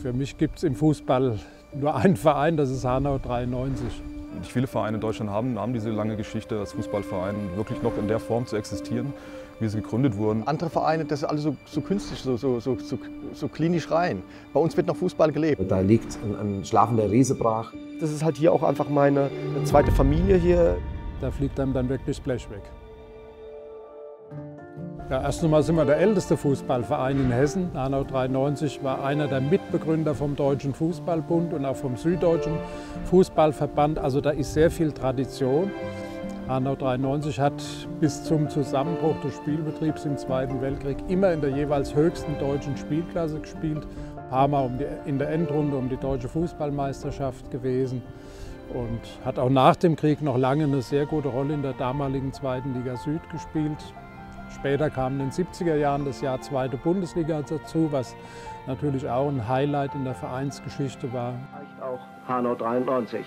Für mich gibt es im Fußball nur einen Verein, das ist Hanau 93. Nicht viele Vereine in Deutschland haben diese lange Geschichte als Fußballverein wirklich noch in der Form zu existieren, wie sie gegründet wurden. Andere Vereine, das ist alles so künstlich, so klinisch rein. Bei uns wird noch Fußball gelebt. Da liegt ein schlafender Riese brach. Das ist halt hier auch einfach meine zweite Familie hier. Da fliegt einem dann wirklich Blech weg. Ja, erst einmal sind wir der älteste Fußballverein in Hessen. Hanau 93 war einer der Mitbegründer vom Deutschen Fußballbund und auch vom Süddeutschen Fußballverband. Also da ist sehr viel Tradition. Hanau 93 hat bis zum Zusammenbruch des Spielbetriebs im Zweiten Weltkrieg immer in der jeweils höchsten deutschen Spielklasse gespielt. Ein paar Mal in der Endrunde um die deutsche Fußballmeisterschaft gewesen. Und hat auch nach dem Krieg noch lange eine sehr gute Rolle in der damaligen Zweiten Liga Süd gespielt. Später kam in den 70er Jahren das Jahr Zweite Bundesliga dazu, was natürlich auch ein Highlight in der Vereinsgeschichte war. Auch Hanau 93.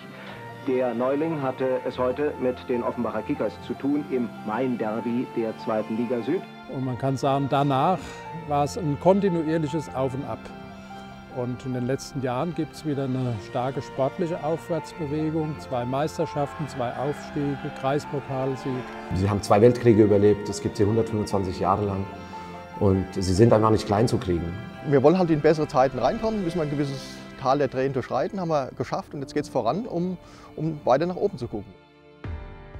Der Neuling hatte es heute mit den Offenbacher Kickers zu tun im Main-Derby der Zweiten Liga Süd. Und man kann sagen, danach war es ein kontinuierliches Auf und Ab. Und in den letzten Jahren gibt es wieder eine starke sportliche Aufwärtsbewegung. 2 Meisterschaften, 2 Aufstiege, Kreispokalsieg. Sie haben 2 Weltkriege überlebt, es gibt sie 125 Jahre lang. Und sie sind einfach nicht klein zu kriegen. Wir wollen halt in bessere Zeiten reinkommen, müssen wir ein gewisses Tal der Tränen durchschreiten, haben wir geschafft. Und jetzt geht es voran, um weiter nach oben zu gucken.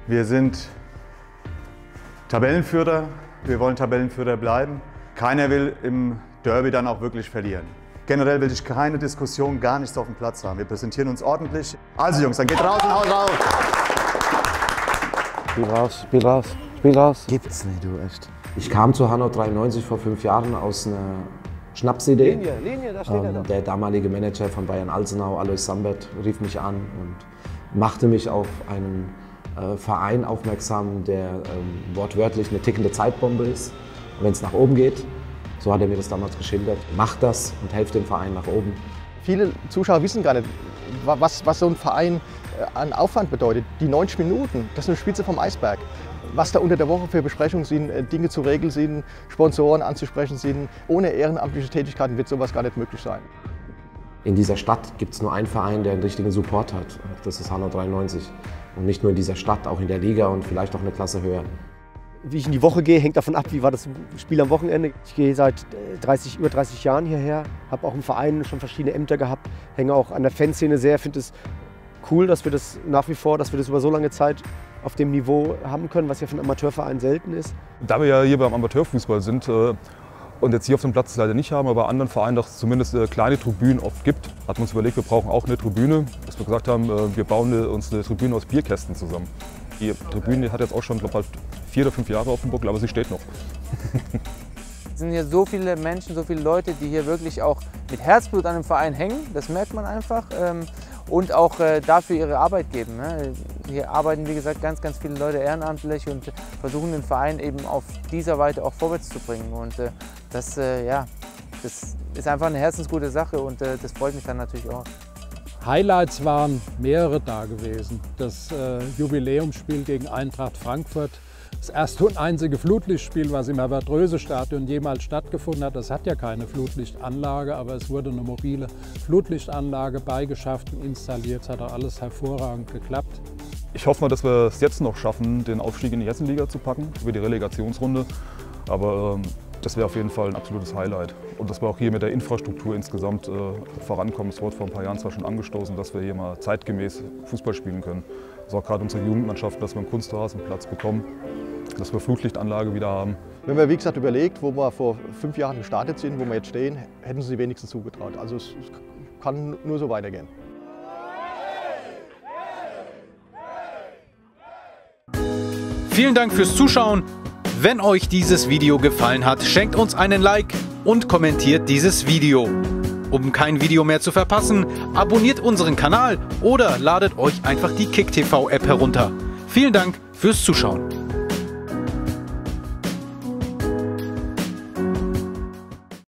Wir sind Tabellenführer, wir wollen Tabellenführer bleiben. Keiner will im Derby dann auch wirklich verlieren. Generell will ich keine Diskussion, gar nichts auf dem Platz haben. Wir präsentieren uns ordentlich. Also Jungs, dann geht raus und haut raus! Spiel raus, Spiel raus, Spiel raus. Gibt's nicht, du echt. Ich kam zu Hanau 93 vor 5 Jahren aus einer Schnapsidee. Linie, da steht er da. Der damalige Manager von Bayern-Alsenau, Alois Sambert, rief mich an und machte mich auf einen Verein aufmerksam, der wortwörtlich eine tickende Zeitbombe ist, wenn es nach oben geht. So hat er mir das damals geschildert. Macht das und helft dem Verein nach oben. Viele Zuschauer wissen gar nicht, was so ein Verein an Aufwand bedeutet. Die 90 Minuten, das ist eine Spitze vom Eisberg. Was da unter der Woche für Besprechungen sind, Dinge zu regeln sind, Sponsoren anzusprechen sind. Ohne ehrenamtliche Tätigkeiten wird sowas gar nicht möglich sein. In dieser Stadt gibt es nur einen Verein, der einen richtigen Support hat. Das ist Hanau 93. Und nicht nur in dieser Stadt, auch in der Liga und vielleicht auch eine Klasse höher. Wie ich in die Woche gehe, hängt davon ab, wie war das Spiel am Wochenende. Ich gehe seit über 30 Jahren hierher, habe auch im Verein schon verschiedene Ämter gehabt, hänge auch an der Fanszene sehr, finde es cool, dass wir das nach wie vor, dass wir das über so lange Zeit auf dem Niveau haben können, was ja für einen Amateurverein selten ist. Da wir ja hier beim Amateurfußball sind und jetzt hier auf dem Platz das leider nicht haben, aber bei anderen Vereinen, dass es zumindest kleine Tribünen oft gibt, hat man uns überlegt, wir brauchen auch eine Tribüne, dass wir gesagt haben, wir bauen uns eine Tribüne aus Bierkästen zusammen. Die Tribüne hat jetzt auch schon, glaube ich, 4 oder 5 Jahre auf dem Buckel, aber sie steht noch. Es sind hier so viele Menschen, so viele Leute, die hier wirklich auch mit Herzblut an dem Verein hängen, das merkt man einfach, und auch dafür ihre Arbeit geben. Hier arbeiten, wie gesagt, ganz viele Leute ehrenamtlich und versuchen den Verein eben auf dieser Weise auch vorwärts zu bringen. Und das, ja, das ist einfach eine herzensgute Sache und das freut mich dann natürlich auch. Highlights waren mehrere da gewesen. Das Jubiläumsspiel gegen Eintracht Frankfurt, das erste und einzige Flutlichtspiel, was im Erwartröse-Stadion jemals stattgefunden hat. Das hat ja keine Flutlichtanlage, aber es wurde eine mobile Flutlichtanlage beigeschafft und installiert. Es hat auch alles hervorragend geklappt. Ich hoffe mal, dass wir es jetzt noch schaffen, den Aufstieg in die Hessenliga zu packen, über die Relegationsrunde. Aber das wäre auf jeden Fall ein absolutes Highlight. Und dass wir auch hier mit der Infrastruktur insgesamt vorankommen. Es wurde vor ein paar Jahren zwar schon angestoßen, dass wir hier mal zeitgemäß Fußball spielen können. Also auch gerade unsere Jugendmannschaft, dass wir einen Kunstrasenplatz bekommen, dass wir Flutlichtanlage wieder haben. Wenn wir, wie gesagt, überlegt, wo wir vor 5 Jahren gestartet sind, wo wir jetzt stehen, hätten sie wenigstens zugetraut. Also es kann nur so weitergehen. Vielen Dank fürs Zuschauen. Wenn euch dieses Video gefallen hat, schenkt uns einen Like und kommentiert dieses Video. Um kein Video mehr zu verpassen, abonniert unseren Kanal oder ladet euch einfach die Kick-TV-App herunter. Vielen Dank fürs Zuschauen.